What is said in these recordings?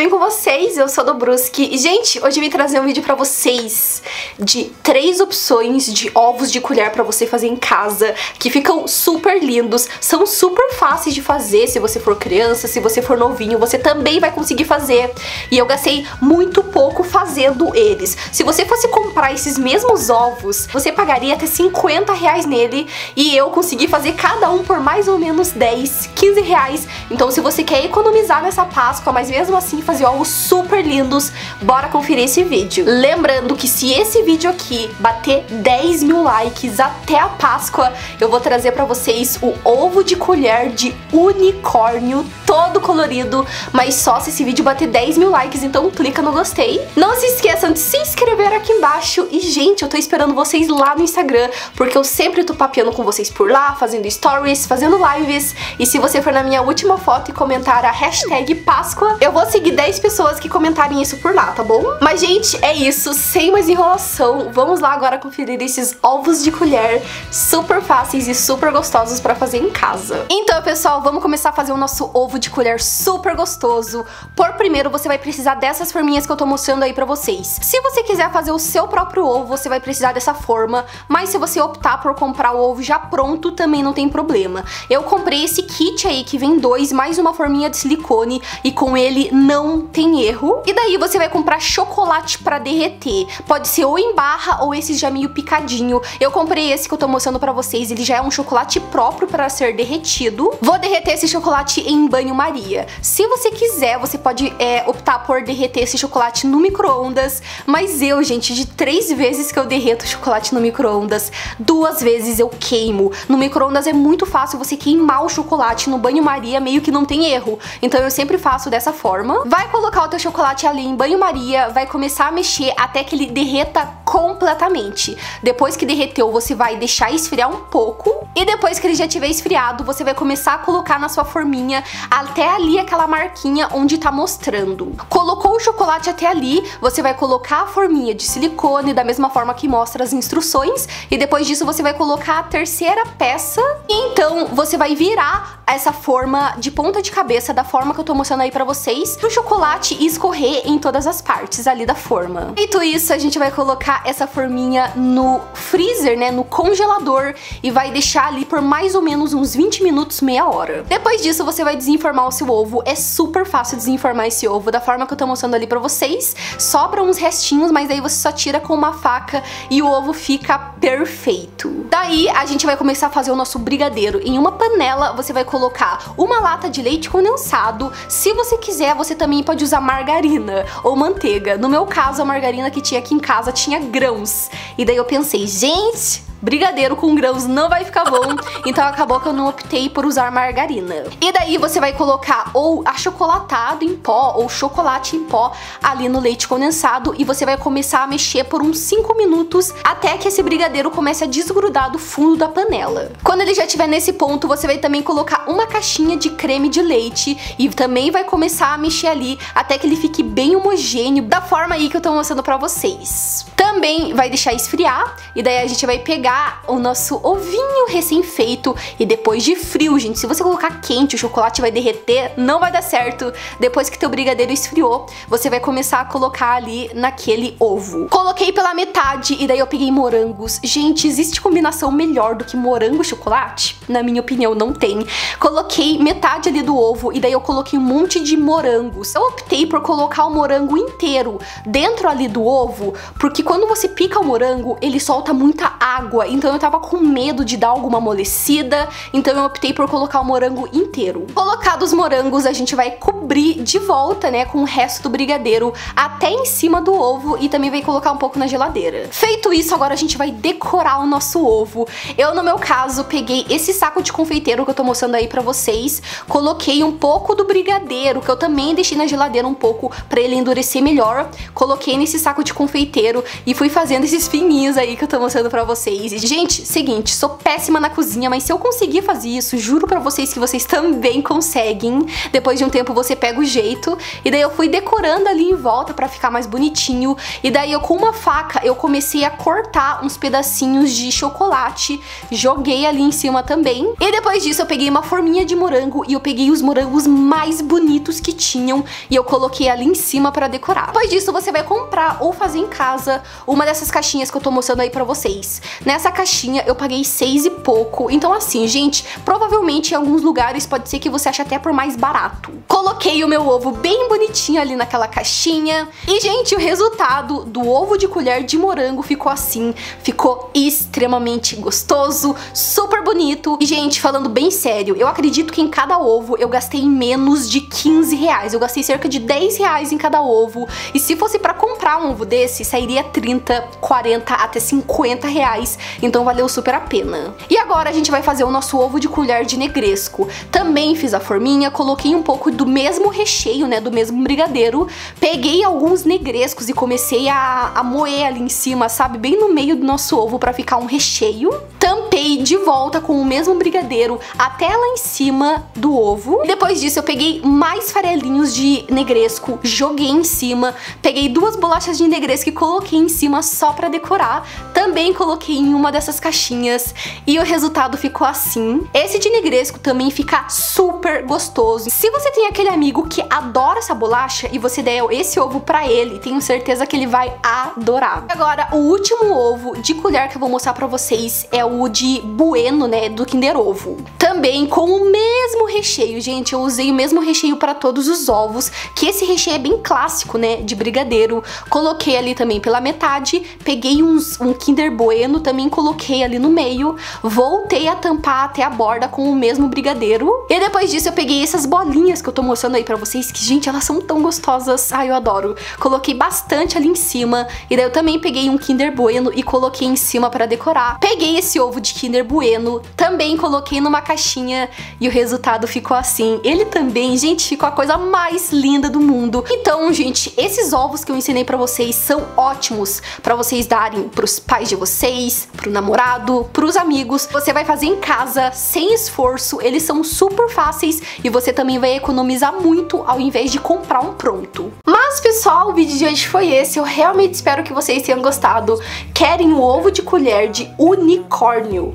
bem com vocês? Eu sou a Dobruski e, gente, hoje eu vim trazer um vídeo pra vocês de 3 opções de ovos de colher pra você fazer em casa, que ficam super lindos, são super fáceis de fazer. Se você for criança, se você for novinho, você também vai conseguir fazer. E eu gastei muito pouco fazendo eles. Se você fosse comprar esses mesmos ovos, você pagaria até 50 reais nele, e eu consegui fazer cada um por mais ou menos 10, 15 reais. Então, se você quer economizar nessa Páscoa, mas mesmo assim fazer ovos super lindos, bora conferir esse vídeo. Lembrando que se esse vídeo aqui bater 10 mil likes até a Páscoa, eu vou trazer pra vocês o ovo de colher de unicórnio, todo colorido, mas só se esse vídeo bater 10 mil likes, então clica no gostei. Não se esqueçam de se inscrever aqui embaixo e, gente, eu tô esperando vocês lá no Instagram, porque eu sempre tô papeando com vocês por lá, fazendo stories, fazendo lives, e se você for na minha última foto e comentar a hashtag Páscoa, eu vou seguir 10 pessoas que comentarem isso por lá, tá bom? Mas, gente, é isso, sem mais enrolação, vamos lá agora conferir esses ovos de colher super fáceis e super gostosos pra fazer em casa. Então, pessoal, vamos começar a fazer o nosso ovo de colher super gostoso. Por primeiro, você vai precisar dessas forminhas que eu tô mostrando aí pra vocês. Se você quiser fazer o seu próprio ovo, você vai precisar dessa forma, mas se você optar por comprar o ovo já pronto, também não tem problema. Eu comprei esse kit aí, que vem 2, mais uma forminha de silicone, e com ele não tem erro. E daí você vai comprar chocolate pra derreter. Pode ser ou em barra ou esse já meio picadinho. Eu comprei esse que eu tô mostrando pra vocês, ele já é um chocolate próprio pra ser derretido. Vou derreter esse chocolate em banho-maria. Se você quiser, você pode optar por derreter esse chocolate no micro-ondas, mas eu, gente, de 3 vezes que eu derreto chocolate no micro-ondas, 2 vezes eu queimo. No micro-ondas é muito fácil você queimar o chocolate, no banho-maria meio que não tem erro. Então eu sempre faço dessa forma. Vai colocar o teu chocolate ali em banho-maria, vai começar a mexer até que ele derreta completamente. Depois que derreteu, você vai deixar esfriar um pouco, e depois que ele já tiver esfriado, você vai começar a colocar na sua forminha até ali aquela marquinha onde tá mostrando. Colocou o chocolate até ali, você vai colocar a forminha de silicone da mesma forma que mostra as instruções, e depois disso você vai colocar a terceira peça, e então você vai virar essa forma de ponta de cabeça da forma que eu tô mostrando aí pra vocês, pro chocolate escorrer em todas as partes ali da forma. Feito isso, a gente vai colocar essa forminha no freezer, né, no congelador, e vai deixar ali por mais ou menos uns 20 minutos, meia hora. Depois disso, você vai desenformar o seu ovo. É super fácil desenformar esse ovo da forma que eu tô mostrando ali pra vocês. Sobram uns restinhos, mas aí você só tira com uma faca e o ovo fica perfeito. Daí, a gente vai começar a fazer o nosso brigadeiro. Em uma panela, você vai colocar uma lata de leite condensado. Se você quiser, você também pode usar margarina ou manteiga. No meu caso, a margarina que tinha aqui em casa tinha grãos. E daí eu pensei, gente, brigadeiro com grãos não vai ficar bom, então acabou que eu não optei por usar margarina. E daí você vai colocar ou achocolatado em pó ou chocolate em pó ali no leite condensado, e você vai começar a mexer por uns 5 minutos até que esse brigadeiro comece a desgrudar do fundo da panela. Quando ele já estiver nesse ponto, você vai também colocar uma caixinha de creme de leite e também vai começar a mexer ali até que ele fique bem homogêneo, da forma aí que eu tô mostrando pra vocês. Também vai deixar esfriar, e daí a gente vai pegar o nosso ovinho recém-feito, e depois de frio, gente, se você colocar quente, o chocolate vai derreter, não vai dar certo. Depois que teu brigadeiro esfriou, você vai começar a colocar ali naquele ovo. Coloquei pela metade, e daí eu peguei morangos. Gente, existe combinação melhor do que morango e chocolate? Na minha opinião, não tem. Coloquei metade ali do ovo, e daí eu coloquei um monte de morangos. Eu optei por colocar o morango inteiro dentro ali do ovo, porque quando você pica o morango, ele solta muita água, então eu tava com medo de dar alguma amolecida, então eu optei por colocar o morango inteiro. Colocado os morangos, a gente vai cobrir de volta, né, com o resto do brigadeiro até em cima do ovo, e também vai colocar um pouco na geladeira. Feito isso, agora a gente vai decorar o nosso ovo. Eu, no meu caso, peguei esse saco de confeiteiro que eu tô mostrando aí pra vocês, coloquei um pouco do brigadeiro, que eu também deixei na geladeira um pouco pra ele endurecer melhor, coloquei nesse saco de confeiteiro e fui fazendo esses fininhos aí que eu tô mostrando pra vocês. crise. Gente, seguinte, sou péssima na cozinha, mas se eu conseguir fazer isso, juro pra vocês que vocês também conseguem. Depois de um tempo você pega o jeito. E daí eu fui decorando ali em volta pra ficar mais bonitinho. E daí eu, com uma faca, eu comecei a cortar uns pedacinhos de chocolate, joguei ali em cima também. E depois disso eu peguei uma forminha de morango e eu peguei os morangos mais bonitos que tinham e eu coloquei ali em cima pra decorar. Depois disso você vai comprar ou fazer em casa uma dessas caixinhas que eu tô mostrando aí pra vocês. Nessa caixinha eu paguei 6 e pouco, então assim, gente, provavelmente em alguns lugares pode ser que você ache até por mais barato. Coloquei o meu ovo bem bonitinho ali naquela caixinha e, gente, o resultado do ovo de colher de morango ficou assim, ficou extremamente gostoso, super bonito. E, gente, falando bem sério, eu acredito que em cada ovo eu gastei menos de 15 reais, eu gastei cerca de 10 reais em cada ovo, e se fosse pra comprar um ovo desse, sairia 30, 40, até 50 reais, então valeu super a pena. E agora a gente vai fazer o nosso ovo de colher de negresco. Também fiz a forminha, coloquei um pouco do mesmo recheio, né, do mesmo brigadeiro, peguei alguns negrescos e comecei a moer ali em cima, sabe, bem no meio do nosso ovo pra ficar um recheio. Tampei de volta com o mesmo brigadeiro até lá em cima do ovo. E depois disso eu peguei mais farelinhos de negresco, joguei em cima, peguei 2 bolachas de negresco e coloquei em cima só pra decorar. Também coloquei em uma dessas caixinhas e o resultado ficou assim. Esse de negresco também fica super gostoso. Se você tem aquele amigo que adora essa bolacha e você der esse ovo pra ele, tenho certeza que ele vai adorar. Agora, o último ovo de colher que eu vou mostrar pra vocês é o de bueno, né, do Kinder Ovo. Também com o mesmo recheio, gente, eu usei o mesmo recheio pra todos os ovos, que esse recheio é bem clássico, né, de brigadeiro. Coloquei ali também pela metade, peguei um Kinder Bueno, também coloquei ali no meio, voltei a tampar até a borda com o mesmo brigadeiro. E depois disso eu peguei essas bolinhas que eu tô mostrando aí pra vocês, que, gente, elas são tão gostosas, ai, eu adoro. Coloquei bastante ali em cima, e daí eu também peguei um Kinder Bueno e coloquei em cima pra decorar. Peguei esse ovo de Kinder Bueno, também coloquei numa caixinha e o resultado ficou assim. Ele também, gente, ficou a coisa mais linda do mundo. Então, gente, esses ovos que eu ensinei pra vocês são ótimos pra vocês darem pros pais de vocês, pro namorado, pros amigos. Você vai fazer em casa, sem esforço, eles são super fáceis e você também vai economizar muito ao invés de comprar um pronto. Mas, pessoal, o vídeo de hoje foi esse. Eu realmente espero que vocês tenham gostado. Querem um ovo de colher de unicórnio?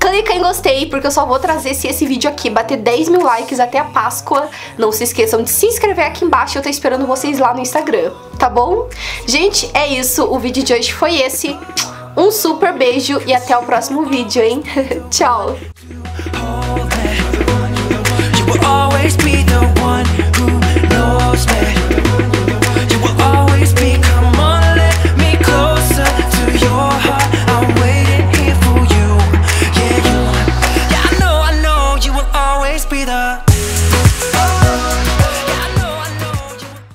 Clica em gostei, porque eu só vou trazer se esse vídeo aqui bater 10 mil likes até a Páscoa. Não se esqueçam de se inscrever aqui embaixo, eu tô esperando vocês lá no Instagram, tá bom? Gente, é isso, o vídeo de hoje foi esse. Um super beijo e até o próximo vídeo, hein? Tchau! Be the